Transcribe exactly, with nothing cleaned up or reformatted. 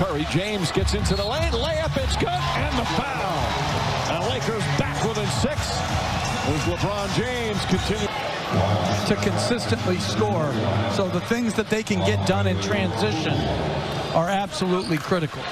Curry. James gets into the lane. Layup, it's good. And the foul. And the Lakers back within six. As LeBron James continues to consistently score. So the things that they can get done in transition are absolutely critical.